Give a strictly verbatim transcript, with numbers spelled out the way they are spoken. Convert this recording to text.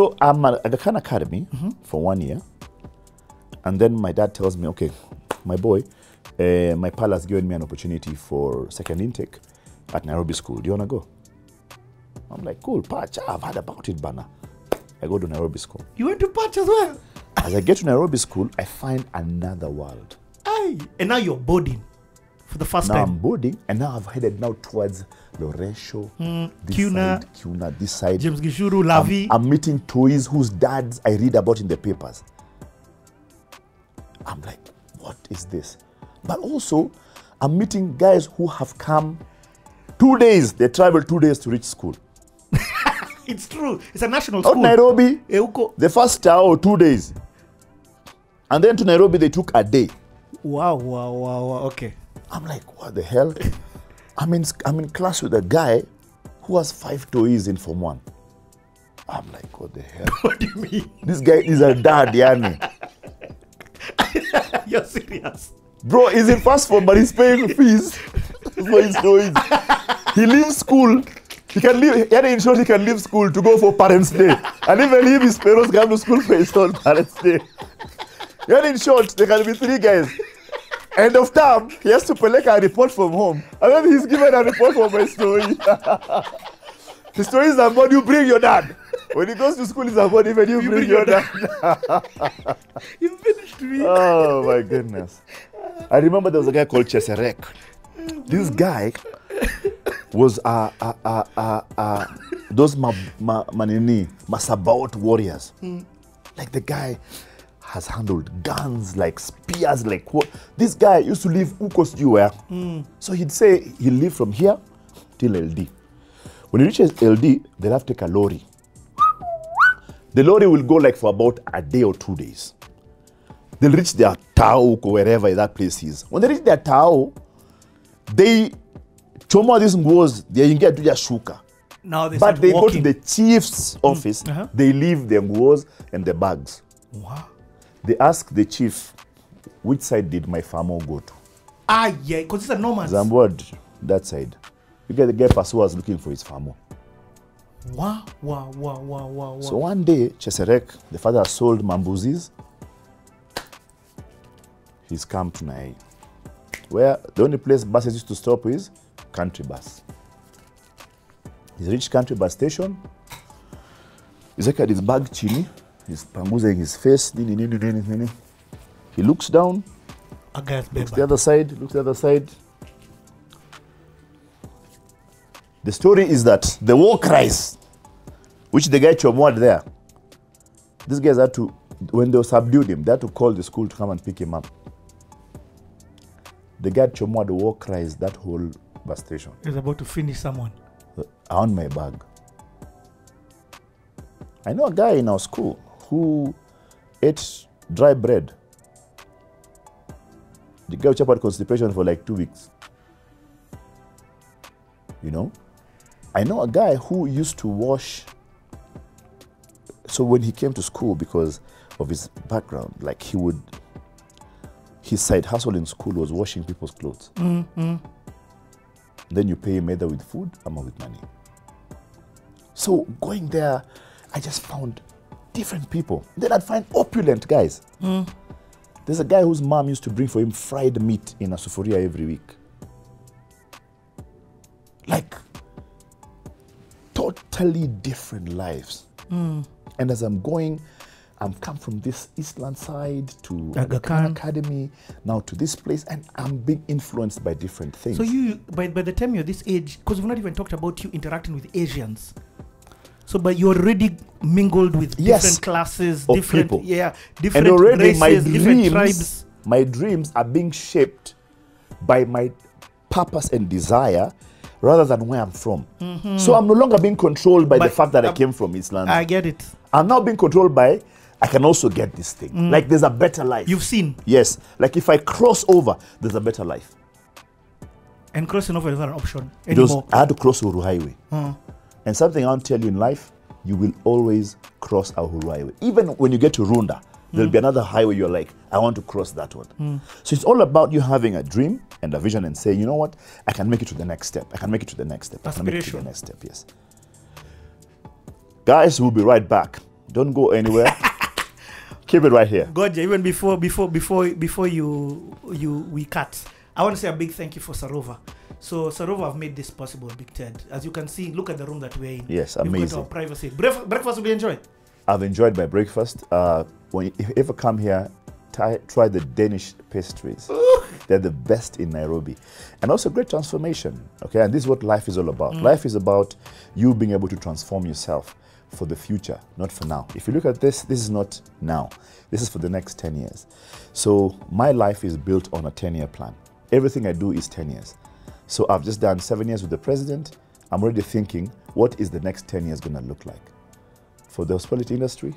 So I'm at Agakhan Academy mm-hmm. for one year. And then my dad tells me, okay, my boy, uh, my pal has given me an opportunity for second intake at Nairobi school. Do you want to go? I'm like, cool, Patch, I've heard about it, Bana. I go to Nairobi school. You went to Patch as well? As I get to Nairobi school, I find another world. Aye. And now you're boarding for the first now time. Now I'm boarding, and now I've headed now towards Lorenzo, mm, this Kuna, side, Kuna, this side. James Gishuru, Lavi. I'm, I'm meeting toys whose dads I read about in the papers. I'm like, what is this? But also, I'm meeting guys who have come two days. They travel two days to reach school. It's true. It's a national school. Out Nairobi, the first hour, two days. And then to Nairobi, they took a day. Wow, wow, wow, wow. Okay. I'm like, what the hell? I'm, in, I'm in class with a guy who has five toys in Form one. I'm like, what the hell? What do you mean? This guy is a dad, yani. You're serious. Bro, he's in first form, but he's paying fees for his toys. He leaves school. He can leave, in short, he can leave school to go for Parents' Day. And even if his parents come to school for his own Parents' Day. In short, there can be three guys. End of term, he has to collect a report from home. And then he's given a report from my story. The story is about you bring your dad. When he goes to school, it's about even you, you bring, bring your, your dad. You finished me. Oh my goodness. I remember there was a guy called Cesarek. This guy was uh, uh, uh, uh, uh, those ma ma manini, Masabaut warriors. Hmm. Like the guy has handled guns, like spears, like what? This guy used to live Ukos Juwe. Hmm. So he'd say he lived from here till L D. When he reaches L D, they'll have to take a lorry. The lorry will go like for about a day or two days. They'll reach their Tauk or wherever that place is. When they reach their Tauk, they Choma these nguos, they get to Yashuka. Now they But they walking. Go to the chief's office, mm. uh-huh. they leave their nguos and their bags. Wow. They ask the chief, which side did my farmer go to? Ah, yeah, because it's a nomad. Zambod, that side. You get the guy Pasua was looking for his farmer. Wow, wow, wow, wow, wow, wow. So one day, Cesarek, the father sold Mambuzis. He's come to Nai. Where the only place buses used to stop is Country Bus. He's reached Country Bus station. He's like at his bag chini. He's panguzing his face. He looks down. Looks the other side. Looks the other side. The story is that the war cries, which the guy Chomwad there, these guys had to, when they subdued him, they had to call the school to come and pick him up. The guy Chomwad, the war cries, that whole bus station. He's about to finish someone. I want my bag. I know a guy in our school who ate dry bread. The guy suffered constipation for like two weeks. You know? I know a guy who used to wash. So when he came to school, because of his background, like he would, his side hustle in school was washing people's clothes. Mm-hmm. Then you pay him either with food or with money. So going there, I just found different people. Then I'd find opulent guys. Mm. There's a guy whose mom used to bring for him fried meat in a sufuria every week. Like, totally different lives. Mm. And as I'm going, I'm come from this Eastland side to Agakhan Academy, now to this place, and I'm being influenced by different things. So you, by, by the time you're this age, because we've not even talked about you interacting with Asians. So, but you're already mingled with yes, different classes, of different people. Yeah, different and already races, my dreams, different tribes. My dreams are being shaped by my purpose and desire rather than where I'm from. Mm-hmm. So I'm no longer being controlled by but the fact that I'm, I came from Iceland. I get it. I'm now being controlled by, I can also get this thing. Mm. Like there's a better life. You've seen. Yes. Like if I cross over, there's a better life. And crossing over is not an option anymore. Was, I had to cross Uru Highway. Mm. And something I'll tell you in life, you will always cross Uru Highway. Even when you get to Runda, there'll mm. be another highway you're like, I want to cross that one. Mm. So it's all about you having a dream and a vision and say, you know what, I can make it to the next step. I can make it to the next step. I can make it to the next step, yes. Guys, we'll be right back. Don't go anywhere. Keep it right here. Gotcha. Even before before before before you you we cut, I want to say a big thank you for Sarova. So Sarova have made this possible, Big Ted. As you can see, look at the room that we're in. Yes, amazing. We've got our privacy. Bref breakfast will be enjoyed. I've enjoyed my breakfast. Uh, when you, if you ever come here, try, try the Danish pastries. They're the best in Nairobi, and also great transformation. Okay, and this is what life is all about. Mm. Life is about you being able to transform yourself for the future, not for now. If you look at this, this is not now. This is for the next ten years. So my life is built on a ten-year plan. Everything I do is ten years. So I've just done seven years with the president. I'm already thinking, what is the next ten years gonna look like? For the hospitality industry,